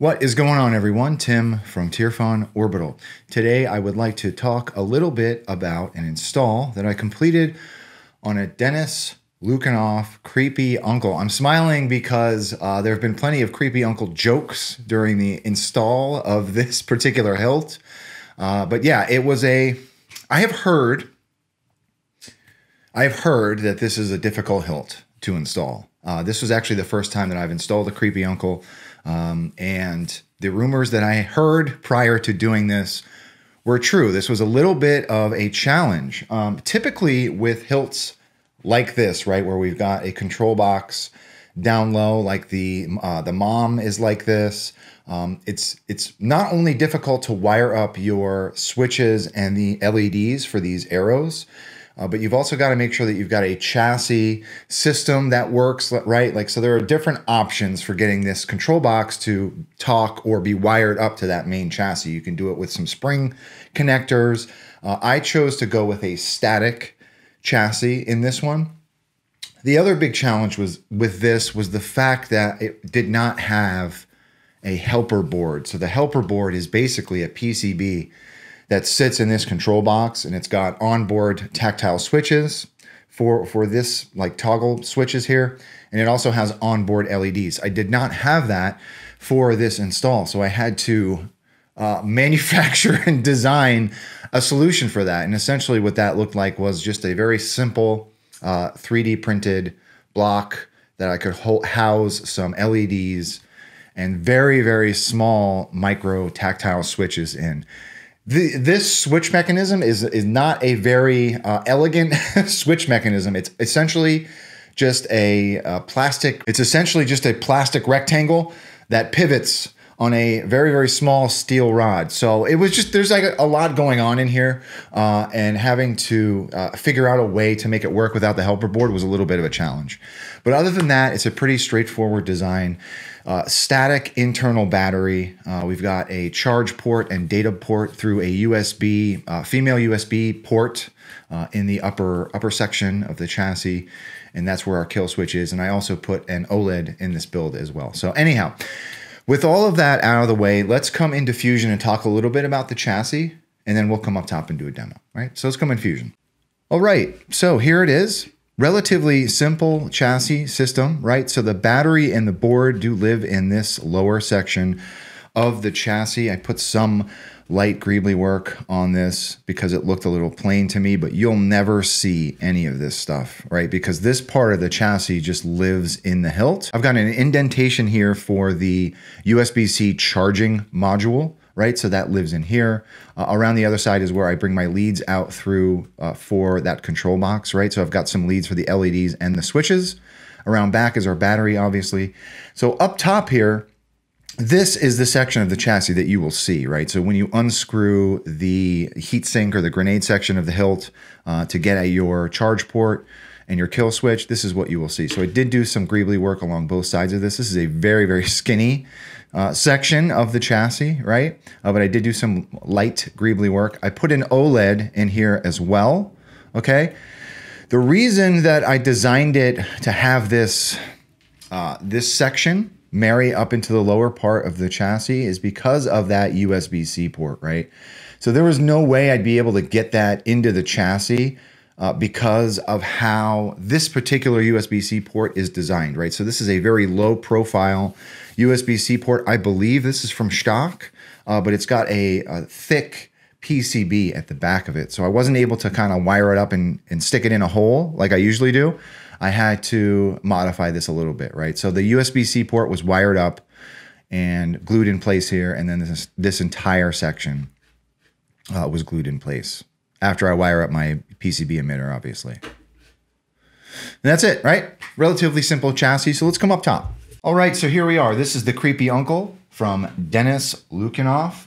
What is going on, everyone? Tim from Tierfon Orbital. Today I would like to talk a little bit about an install that I completed on a Denis Lukyanov Creepy Uncle. I'm smiling because there have been plenty of Creepy Uncle jokes during the install of this particular hilt. But yeah, it was a... I've heard that this is a difficult hilt to install. This was actually the first time that I've installed a Creepy Uncle, and the rumors that I heard prior to doing this were true. This was a little bit of a challenge. Typically with hilts like this, right, where we've got a control box down low, like the mom is like this, it's not only difficult to wire up your switches and the LEDs for these arrows, but you've also got to make sure that you've got a chassis system that works, right? Like, so there are different options for getting this control box to talk or be wired up to that main chassis. You can do it with some spring connectors. I chose to go with a static chassis in this one. The other big challenge with this was the fact that it did not have a helper board. So the helper board is basically a PCB that sits in this control box, and it's got onboard tactile switches for this, like, toggle switches here. And it also has onboard LEDs. I did not have that for this install. So I had to manufacture and design a solution for that. And essentially what that looked like was just a very simple 3D printed block that I could house some LEDs and very, very small micro tactile switches in. This switch mechanism is not a very elegant switch mechanism. It's essentially just a plastic rectangle that pivots on a very, very small steel rod. So it was just, there's like a lot going on in here, and having to figure out a way to make it work without the helper board was a little bit of a challenge. But other than that, it's a pretty straightforward design. Static internal battery. We've got a charge port and data port through a USB, female USB port in the upper section of the chassis. And that's where our kill switch is. And I also put an OLED in this build as well. So anyhow, with all of that out of the way, let's come into Fusion and talk a little bit about the chassis, and then we'll come up top and do a demo, right? So let's come in Fusion. All right, so here it is. Relatively simple chassis system, right? So the battery and the board do live in this lower section of the chassis. I put some light greebly work on this because it looked a little plain to me, but you'll never see any of this stuff, right? Because this part of the chassis just lives in the hilt. I've got an indentation here for the USB-C charging module, right? So that lives in here. Around the other side is where I bring my leads out through for that control box, right? So I've got some leads for the LEDs and the switches. Around back is our battery, obviously. So up top here, this is the section of the chassis that you will see, right? So when you unscrew the heat sink or the grenade section of the hilt to get at your charge port and your kill switch, this is what you will see. So I did do some greebly work along both sides of this. This is a very, very skinny section of the chassis, right? But I did do some light greebly work. I put an OLED in here as well, okay? The reason that I designed it to have this, this section marry up into the lower part of the chassis is because of that USB-C port, right? So there was no way I'd be able to get that into the chassis because of how this particular USB-C port is designed, right? So this is a very low profile USB-C port. I believe this is from stock, but it's got a thick PCB at the back of it. So I wasn't able to kind of wire it up and stick it in a hole like I usually do. I had to modify this a little bit, right? So the USB-C port was wired up and glued in place here, and then this entire section was glued in place after I wire up my PCB emitter, obviously. And that's it, right? Relatively simple chassis, so let's come up top. All right, so here we are. This is the Creepy Uncle from Denis Lukyanov.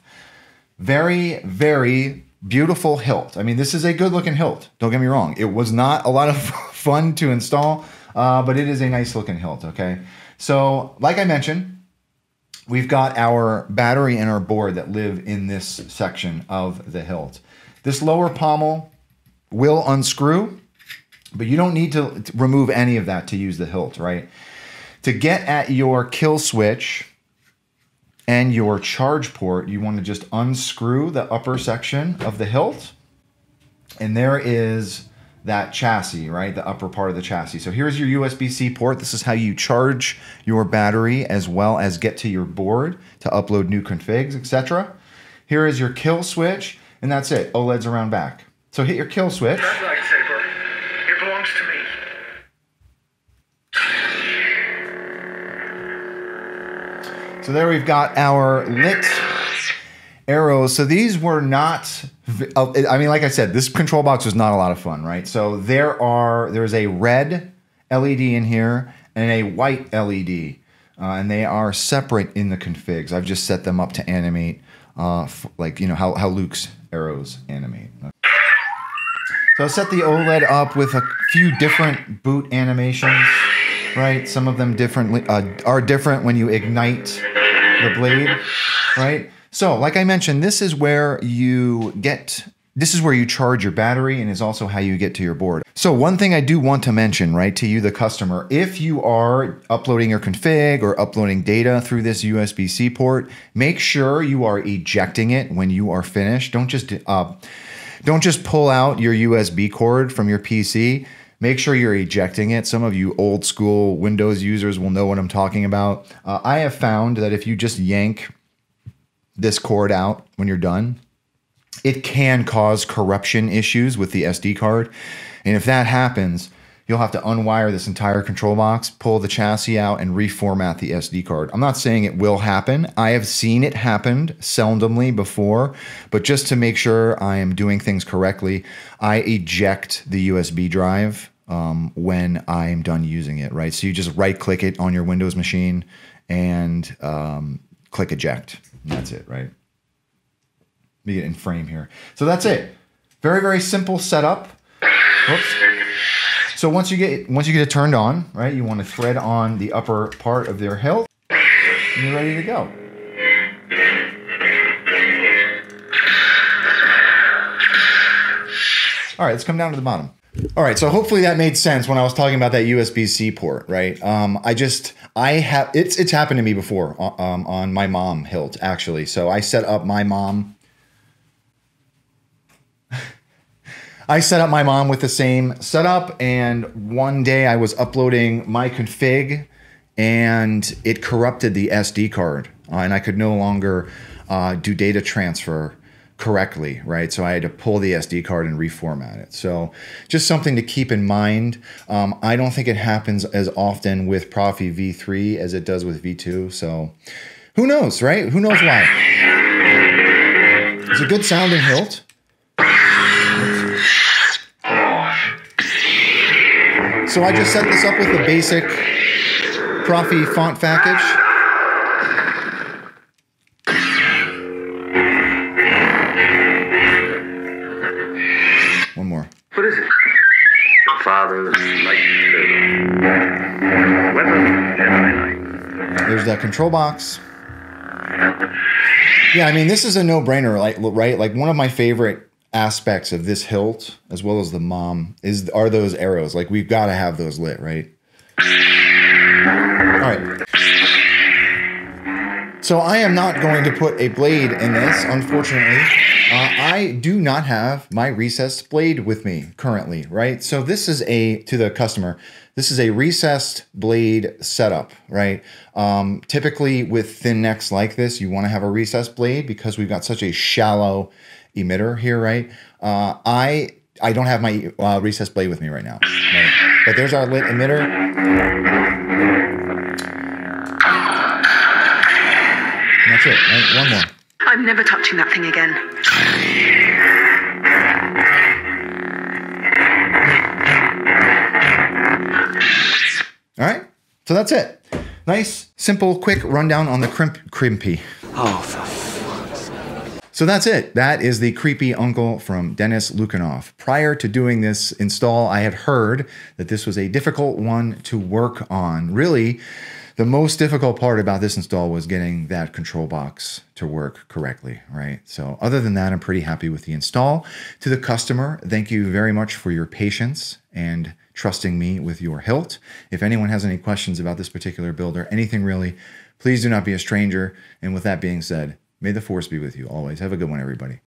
Very, very beautiful hilt. I mean, this is a good looking hilt. Don't get me wrong. It was not a lot of fun to install, but it is a nice looking hilt, okay? So like I mentioned, we've got our battery and our board that live in this section of the hilt. This lower pommel will unscrew, but you don't need to remove any of that to use the hilt, right? To get at your kill switch, and your charge port, you want to just unscrew the upper section of the hilt, and there is that chassis, right? The upper part of the chassis. So here's your USB-C port. This is how you charge your battery as well as get to your board to upload new configs, etc. Here is your kill switch, and that's it. OLED's around back. So hit your kill switch. That lightsaber, it belongs to me. So there we've got our lit arrows. So these were not, I mean, like I said, this control box was not a lot of fun, right? So there's a red LED in here and a white LED, and they are separate in the configs. I've just set them up to animate, like, you know, how Luke's arrows animate. So I set the OLED up with a few different boot animations, right? Some of them are different when you ignite the blade, right? So like I mentioned, this is where you charge your battery, and is also how you get to your board. So one thing I do want to mention, right, to you, the customer, if you are uploading your config or uploading data through this USB-C port, make sure you are ejecting it when you are finished. Don't just pull out your USB cord from your PC. Make sure you're ejecting it. Some of you old school Windows users will know what I'm talking about. I have found that if you just yank this cord out when you're done, it can cause corruption issues with the SD card. And if that happens, you'll have to unwire this entire control box, pull the chassis out, and reformat the SD card. I'm not saying it will happen. I have seen it happen seldomly before, but just to make sure I am doing things correctly, I eject the USB drive when I am done using it, right? So you just right-click it on your Windows machine and click eject. That's it, right? Be in frame here. So that's it. Very, very simple setup. Oops. So once you get it turned on, right, you want to thread on the upper part of their hilt, and you're ready to go. All right, let's come down to the bottom. All right, so hopefully that made sense when I was talking about that USB-C port, right? It's happened to me before on my mom hilt, actually. So I set up my mom with the same setup, and one day I was uploading my config and it corrupted the SD card, and I could no longer do data transfer correctly, right? So I had to pull the SD card and reformat it. So just something to keep in mind. I don't think it happens as often with Proffie v3 as it does with v2. So who knows, right? Who knows why? It's a good sounding hilt. So I just set this up with the basic Proffie font package. One more. What is it? Father's lightsaber. Weapon. There's that control box. Yeah, I mean, this is a no-brainer, right? Like, one of my favorite aspects of this hilt, as well as the mom, are those arrows. Like, we've got to have those lit, right? All right. So I am not going to put a blade in this, unfortunately. I do not have my recessed blade with me currently, right? So this is to the customer, this is a recessed blade setup, right? Typically with thin necks like this, you want to have a recessed blade because we've got such a shallow emitter here, right? I don't have my recessed blade with me right now, right? But there's our lit emitter. And that's it, right? One more. I'm never touching that thing again. All right, so that's it. Nice, simple, quick rundown on the crimpy. Oh, fuck. So that's it. That is the Creepy Uncle from Denis Lukyanov. Prior to doing this install, I had heard that this was a difficult one to work on. Really, the most difficult part about this install was getting that control box to work correctly, right? So other than that, I'm pretty happy with the install. To the customer, thank you very much for your patience, and trusting me with your hilt. If anyone has any questions about this particular build or anything really, please do not be a stranger. And with that being said, may the force be with you always. Have a good one, everybody.